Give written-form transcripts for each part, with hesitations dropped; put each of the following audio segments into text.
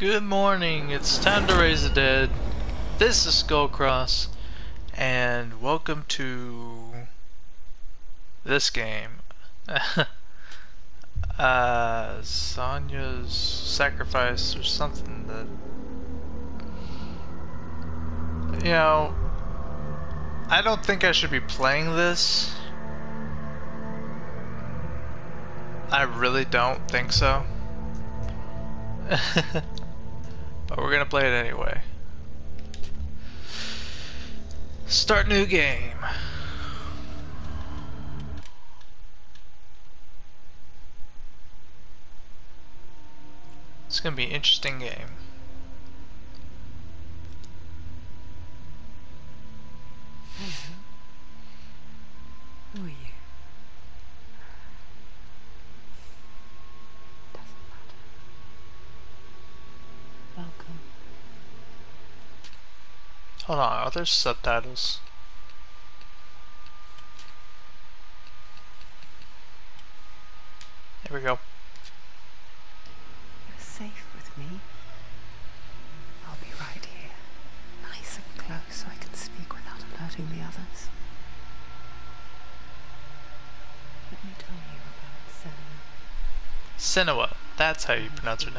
Good morning, it's time to raise the dead. This is Skullcross, and welcome to this game. Senua's Sacrifice or something that... You know, I don't think I should be playing this. I really don't think so. But we're gonna play it anyway. Start new game. It's gonna be an interesting game. Who are you? Hold on, are there subtitles? There we go. You're safe with me. I'll be right here, nice and close, so I can speak without alerting the others. Let me tell you about Senua. Senua, that's how you pronounce her name.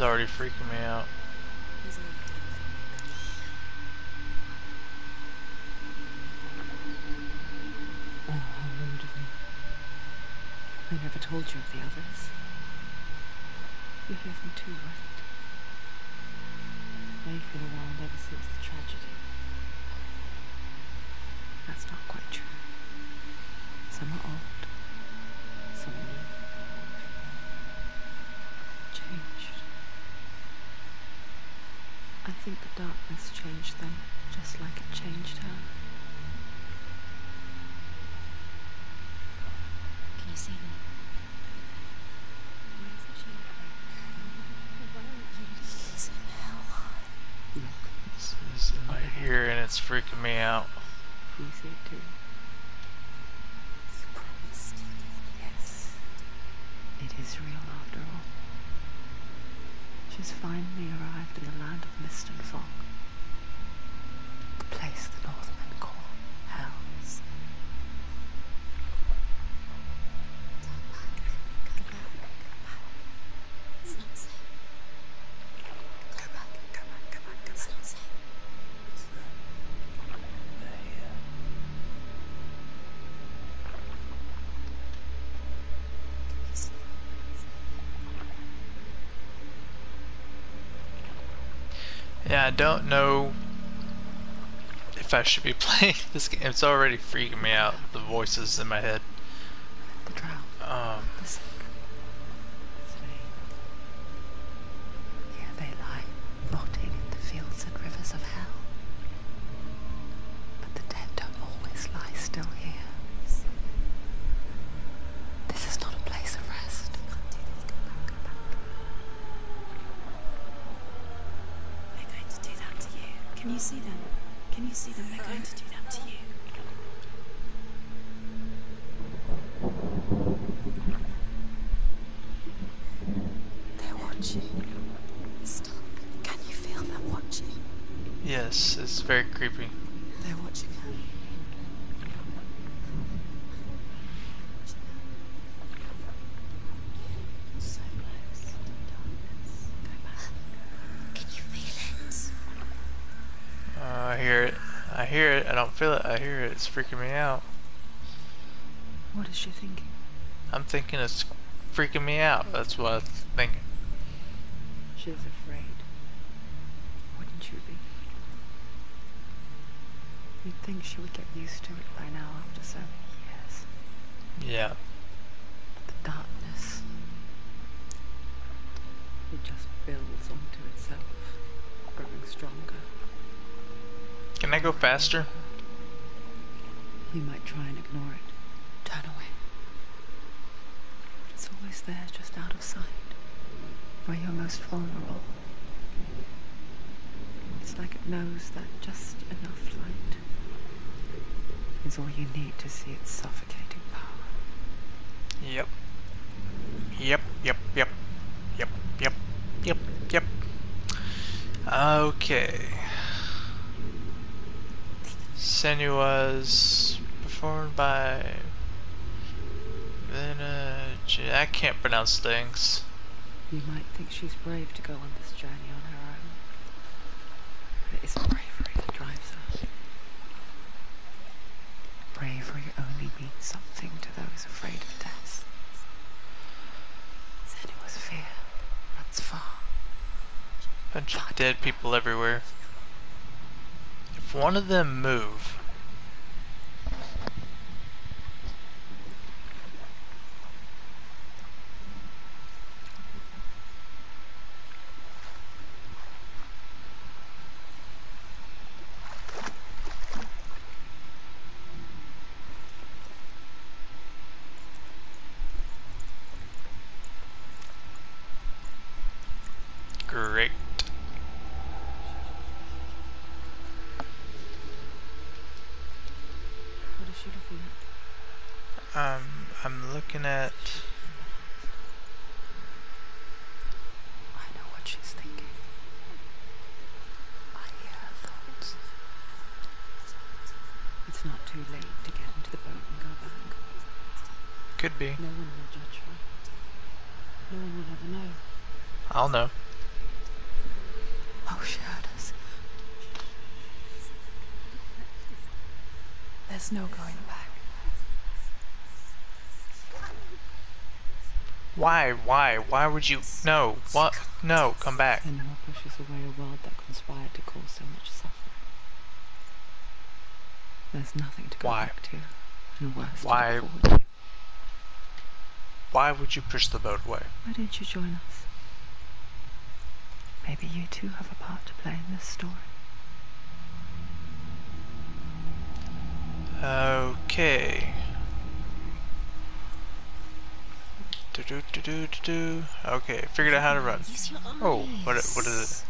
Already freaking me out. Oh, how rude of me. I never told you of the others. You hear them too, right? They've been around ever since the tragedy. That's not quite true. Some are old. Some are new. I think the darkness changed them, just like it changed her. Can you see them? Where is she? Why are you using Hela? Look, this is in my ear and it's freaking me out. Can you see it too? You promised. Yes. It is real after all. She's finally arrived in the land of mist and fog. The place the Northmen call Hell. Come back. Go back. Go back. It's not safe. Go back. Go back. Go back. It's not safe. They're here. Yeah, I don't know if I should be playing this game. It's already freaking me out, the voices in my head. The drowned, the sick, the slain. Here they lie, rotting in the fields and rivers of hell. But the dead don't always lie still here. This is not a place of rest. Can you see them? Can you see them? They're going to do that to you. They're watching. Stop. Can you feel them watching? Yes, it's very creepy. They're watching her. I hear it, I don't feel it, I hear it, it's freaking me out. What is she thinking? I'm thinking it's freaking me out, that's what I'm thinking. She's afraid. Wouldn't you be? You'd think she would get used to it by now after so many years. Yeah. The darkness. It just builds onto itself, growing stronger. Can I go faster? You might try and ignore it. Turn away. It's always there, just out of sight, where you're most vulnerable. It's like it knows that just enough light is all you need to see its suffocating power. Yep. Yep, yep, yep. Yep, yep, yep, yep. Okay. Senua's performed by Vanaheim. I can't pronounce things. You might think she's brave to go on this journey on her own. It is bravery that drives her. Bravery only means something to those afraid of death. Senua's fear runs far. Bunch of dead people everywhere. If one of them move... I'm looking at... I know what she's thinking. I hear her thoughts. It's not too late to get into the boat and go back. Could be. No one will judge her. No one will ever know. I'll know. Oh, she heard us. There's no going back. Why would you? No, what? No, come back. Senua pushes away a world that conspired to cause so much suffering. There's nothing to go back to. No worse. Why? Why would you push the boat away? Why didn't you join us? Maybe you two have a part to play in this story. Okay. Okay, figured out how to run. Oh, what is it?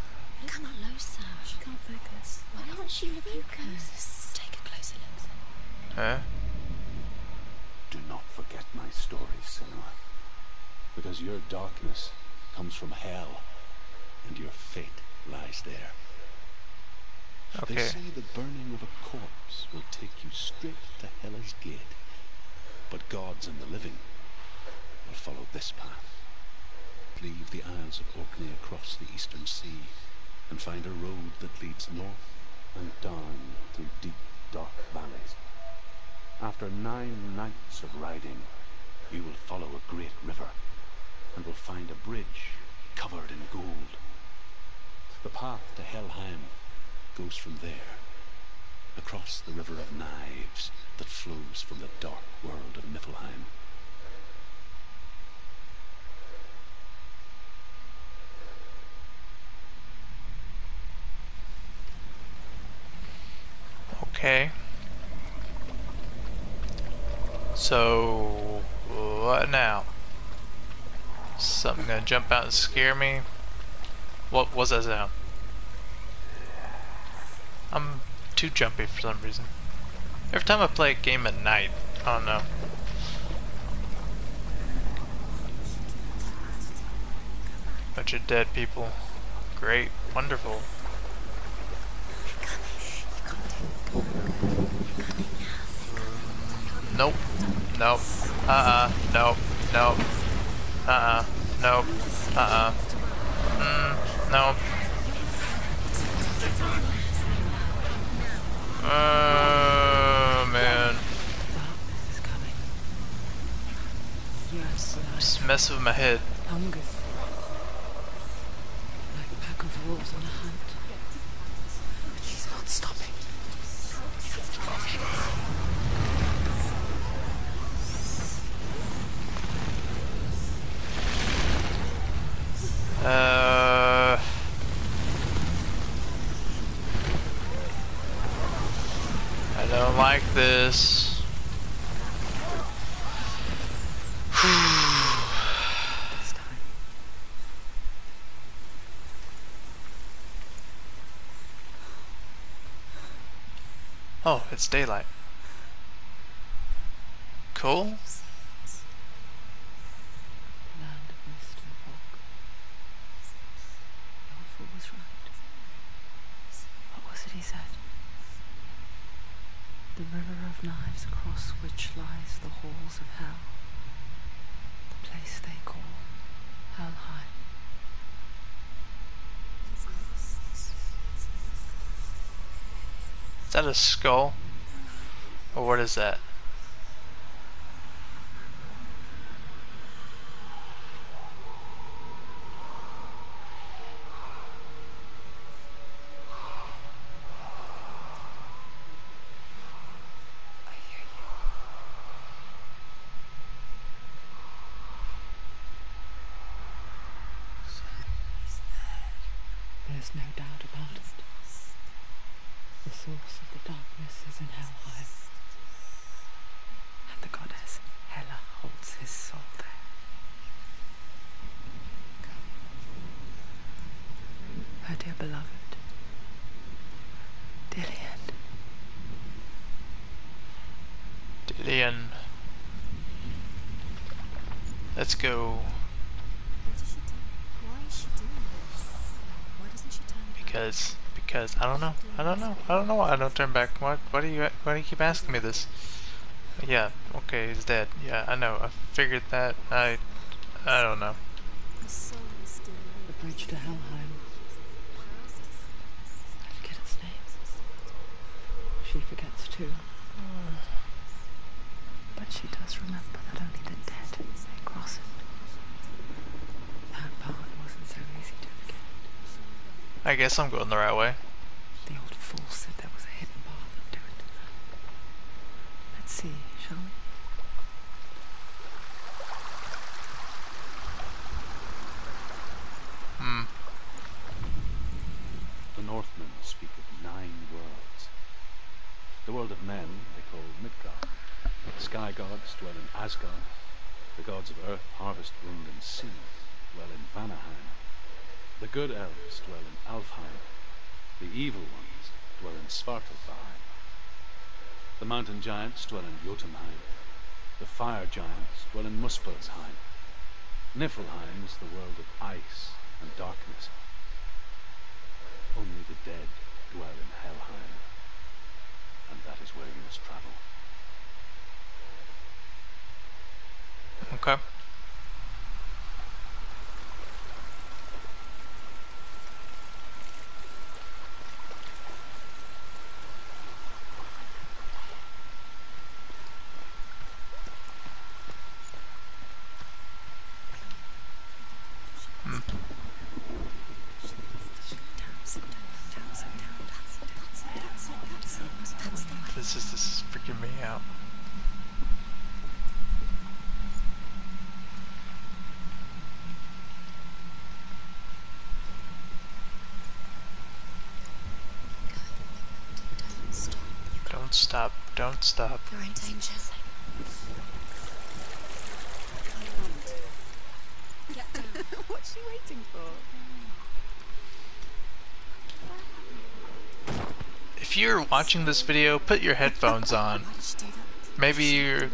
Come on, Losa. She can't focus. Why don't she look close? Take a closer look. Huh? Do not forget my story, Senua. Because your darkness comes from hell, and your fate lies there. Okay. They say the burning of a corpse will take you straight to Hela's gate. But gods and the living follow this path. Leave the Isles of Orkney across the eastern sea and find a road that leads north and down through deep, dark valleys. After 9 nights of riding, you will follow a great river and will find a bridge covered in gold. The path to Helheim goes from there, across the river of knives that flows from the dark world of Niflheim. Okay. So what now? Something gonna jump out and scare me? What was that sound? I'm too jumpy for some reason. Every time I play a game at night, I don't know. Bunch of dead people. Great, wonderful. Nope. Nope. Nope. Nope. Nope. Nope. Oh, man. Just messing with my head. Hunger. Like a pack of wolves on a hunt. But she's not stopping. I don't like this. Oh, it's daylight. Cool. The river of knives across which lies the halls of hell, the place they call Helheim. Is that a skull? Or what is that? There's no doubt about it. The source of the darkness is in Helheim, and the goddess Hela holds his soul there. Her dear beloved, Dillion. Dillion. Let's go. Because I don't know why I don't turn back. Why do you keep asking me this? Yeah, okay, he's dead. Yeah, I know. I figured that. I don't know. The bridge to Helheim. I forget its name. She forgets too. But she does remember that only the dead may cross it. That part wasn't so easy to. I guess I'm going the right way. The old fool said there was a hidden path up to it. Let's see, shall we? The Northmen speak of 9 worlds. The world of men they call Midgard. The sky gods dwell in Asgard. The gods of earth, harvest, wind, and sea dwell in Vanaheim. The good elves dwell in Alfheim, the evil ones dwell in Svartalfheim, the mountain giants dwell in Jotunheim, the fire giants dwell in Muspelheim. Niflheim is the world of ice and darkness. Only the dead dwell in Helheim, and that is where you must travel. Okay. This is freaking me out. Don't stop. You're in danger. Get down. What's she waiting for? If you're watching this video, put your headphones on. Maybe you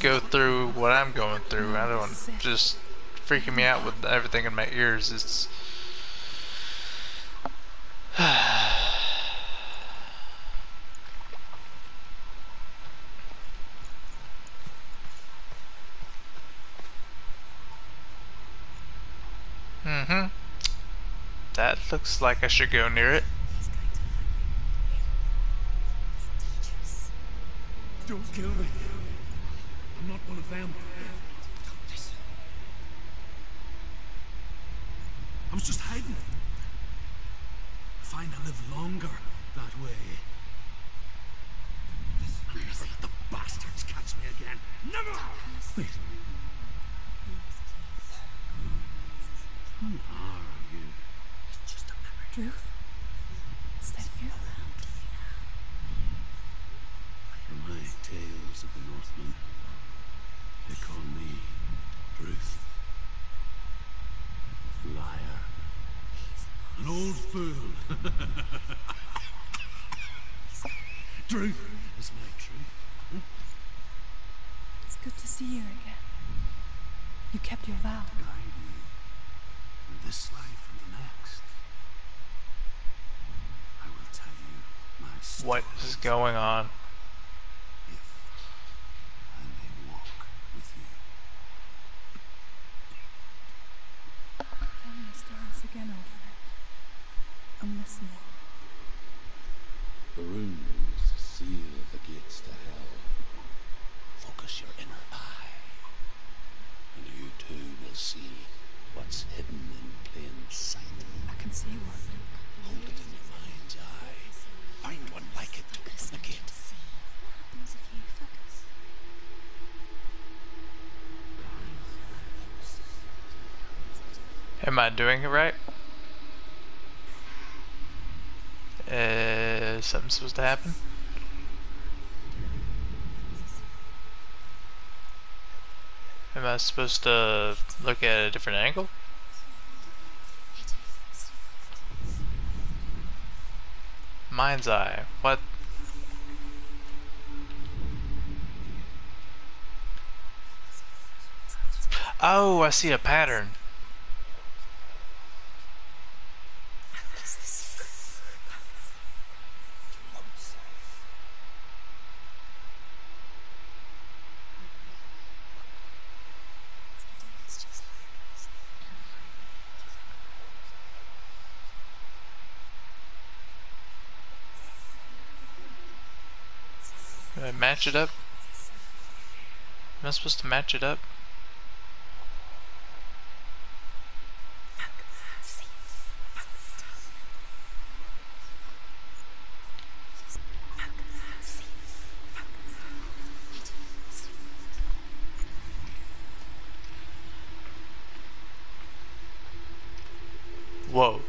go through what I'm going through. I don't just freaking me out with everything in my ears. It's That looks like I should go near it. Don't kill me. I'm not one of them. I was just hiding. I find I live longer that way. I'll never let the bastards catch me again. Never! Wait. Who are you? It's just a memory. Ruth? Is that you? From my tales of the Northmen, they call me Ruth. Liar. An old fool. Truth is my truth. Hmm? It's good to see you again. You kept your vow. Guide me in this life and the next. I will tell you my story. What is going on? If I may walk with you. Tell me stories again, old friend. I'm listening. The runes seal the gates to hell. Focus your inner eye, and you too will see what's hidden in plain sight. I can see one. Hold it in your mind's eye. Find one like it to open the gate. What happens if you focus? Am I doing it right? Is something supposed to happen? Am I supposed to look at a different angle? Mind's eye. What? Oh, I see a pattern. Match it up? Am I supposed to match it up? Whoa.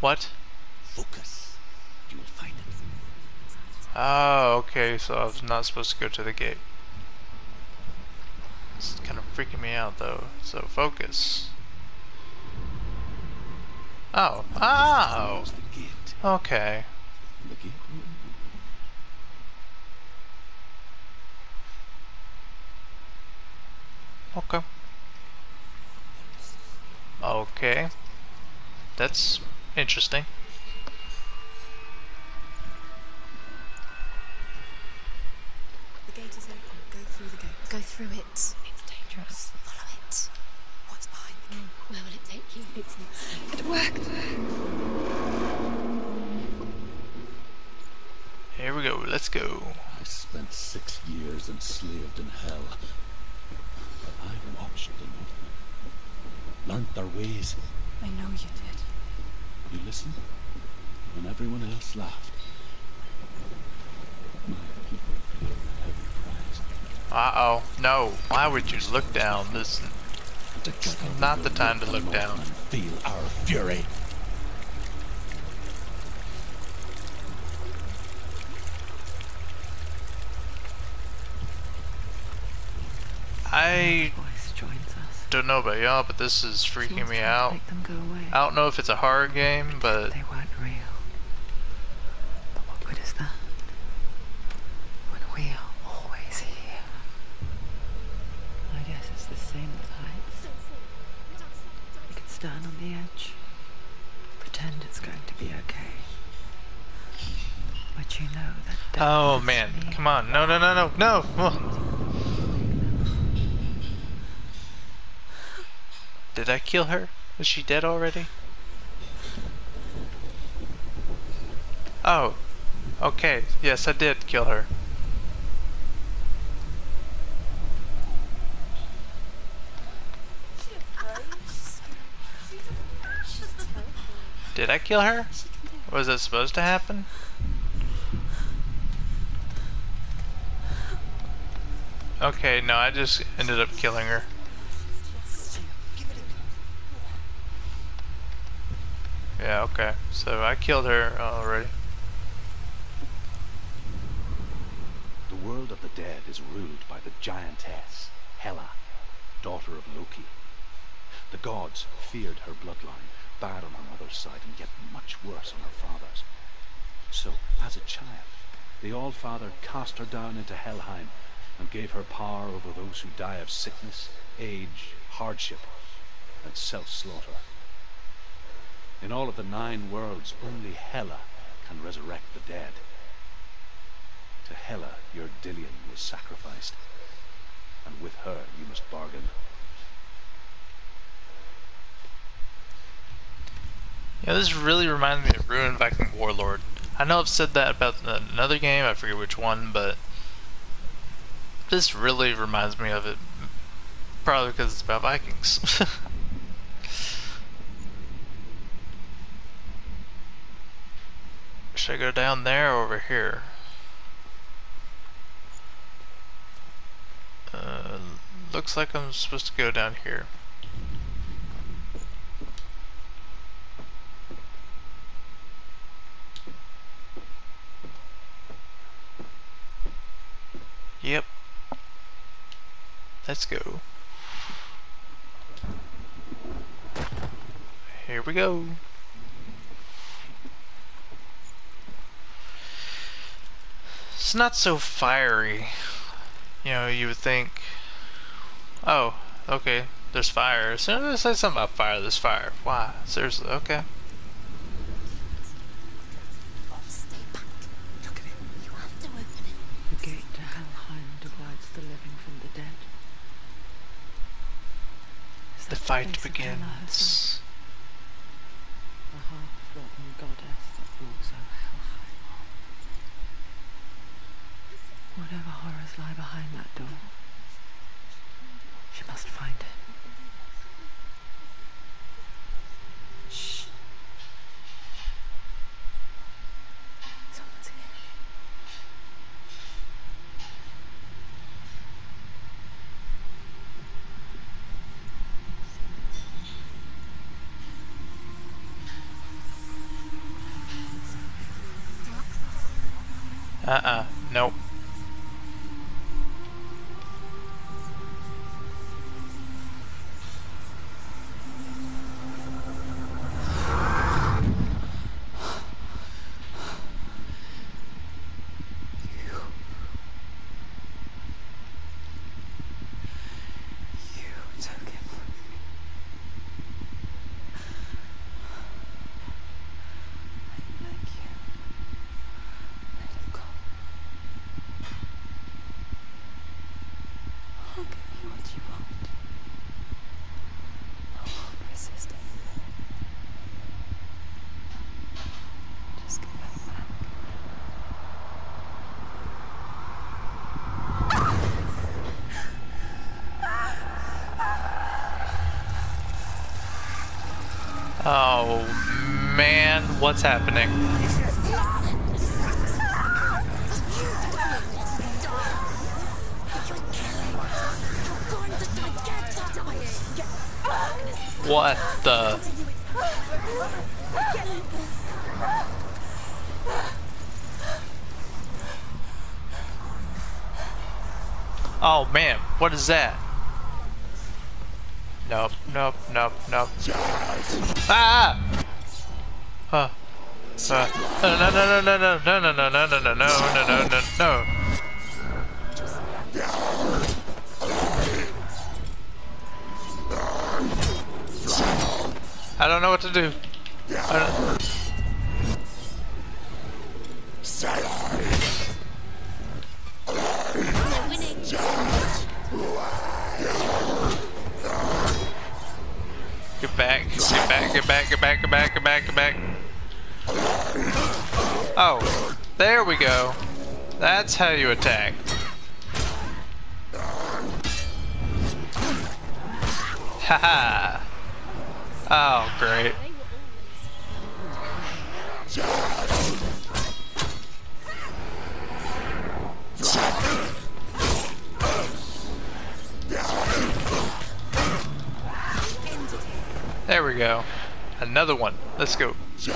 What? Focus. You will find it. Oh, okay, so I was not supposed to go to the gate. This is kind of freaking me out though. So focus. Oh. Oh! Okay. Okay. Okay. That's interesting. The gate is open. Go through the gate. Go through it. It's dangerous. Follow it. What's behind the gate? Where will it take you? It's not safe. It worked. Here we go. Let's go. I spent 6 years enslaved in hell. But I watched the Northmen. Learned their ways. I know you did. You listened when everyone else laughed. My people paid a heavy price. Uh-oh. No. Why would you look down? This is not the time to look down. Feel our fury. I don't know about y'all, but this is freaking me out. I don't know if it's a horror game, but they weren't real. But what good is that when we are always here? I guess it's the same with heights. You can stand on the edge, pretend it's going to be okay, but you know that. Oh man, come on! No, no, no, no, no! Oh. Did I kill her? Is she dead already? Oh. Okay. Yes, I did kill her. Did I kill her? Was that supposed to happen? Okay, no, I just ended up killing her. Yeah, okay. So I killed her already. The world of the dead is ruled by the giantess, Hela, daughter of Loki. The gods feared her bloodline, bad on her mother's side and yet much worse on her father's. So, as a child, the Allfather cast her down into Helheim and gave her power over those who die of sickness, age, hardship, and self-slaughter. In all of the 9 worlds, only Hela can resurrect the dead. To Hela, your Dillion was sacrificed, and with her you must bargain. Yeah, this really reminds me of Ruined Viking Warlord. I know I've said that about another game, I forget which one, but this really reminds me of it. Probably because it's about Vikings. Should I go down there or over here? Looks like I'm supposed to go down here. Yep. Let's go. Here we go. It's not so fiery. You know, you would think, oh, okay, there's fire. As soon as I say something about fire, there's fire. Why? Seriously, okay. The fight begins. The half-forgotten goddess that walks over Helheim. Whatever horrors lie behind that door, she must find it. Shh. Someone's here. Nope. Oh man, what's happening? What the? Oh man, what is that? Nope, nope, nope, nope. Ah! Huh. No. I don't know what to do. Get back. Oh, there we go. That's how you attack. Haha. Oh, great. There we go. Another one. Let's go. She's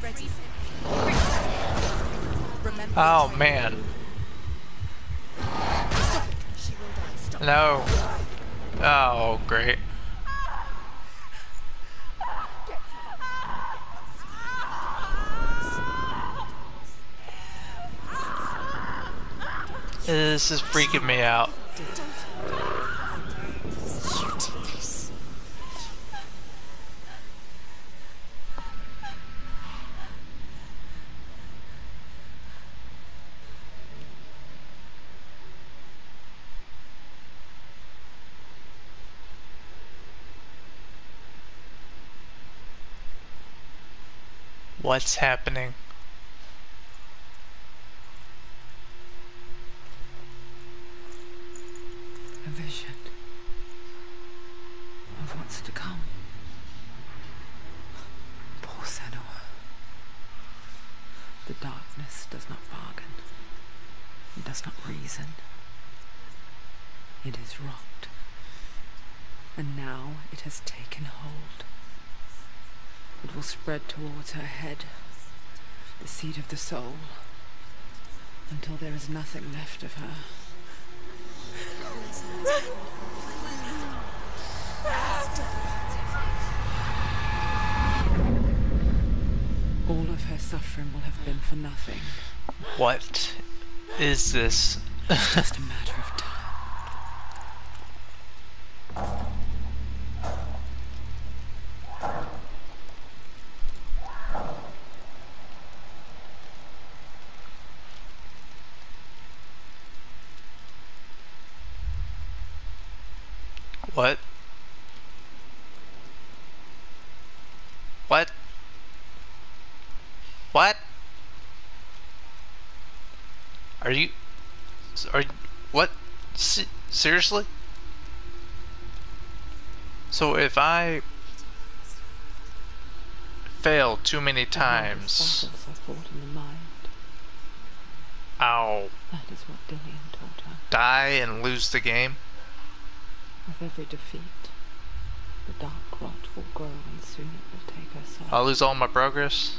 ready. Remember. Oh man. No. Oh, great. This is freaking me out. What's happening? A vision of what's to come. Poor Senua. The darkness does not bargain. It does not reason. It is rocked. And now it has taken hold. It will spread towards her head, the seat of the soul, until there is nothing left of her. All of her suffering will have been for nothing. What is this? It's just a matter of time. What? What? What? Are you what? Seriously? So if I fail too many times... Ow. That is what Dillion told her. Die and lose the game? With every defeat, the dark rot will grow and soon it will take her soul. I'll lose all my progress?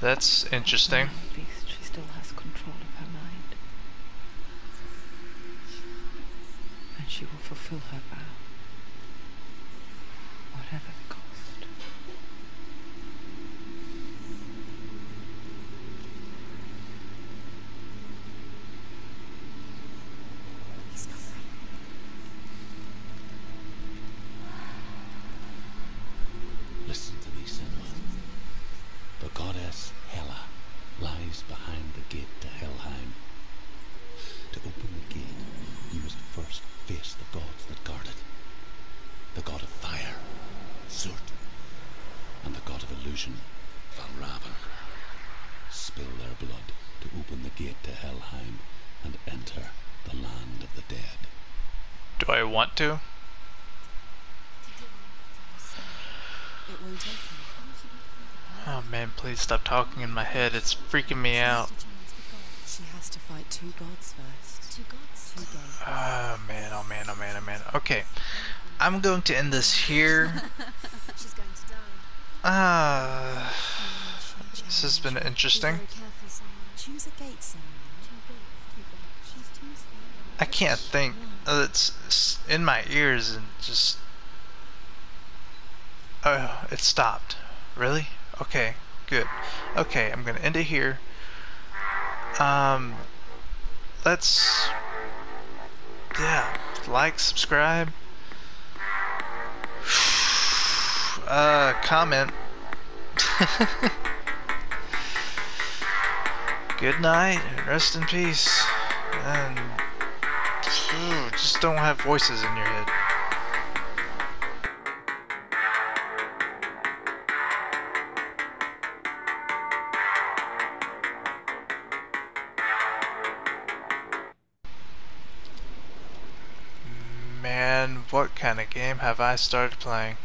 That's interesting. At least she still has control of her mind. And she will fulfill her vow. Whatever the cost. Hela lies behind the gate to Helheim. To open the gate, you must first face the gods that guard it. The god of fire, Surt, and the god of illusion, Valravan. Spill their blood to open the gate to Helheim and enter the land of the dead. Do I want to? It won't take me. Oh man, please stop talking in my head. It's freaking me out. She has to fight two gods first. Two gods. Two gods. Oh man, oh man, oh man, oh man. Okay. I'm going to end this here. She's going to die. This has been interesting. Choose a gate somewhere. I can't think. It's in my ears and just... Oh, it stopped. Really? Okay, good. Okay, I'm gonna end it here. Let's... Yeah, like, subscribe. Comment. Good night, rest in peace. And... just don't have voices in your head. Man, what kind of game have I started playing?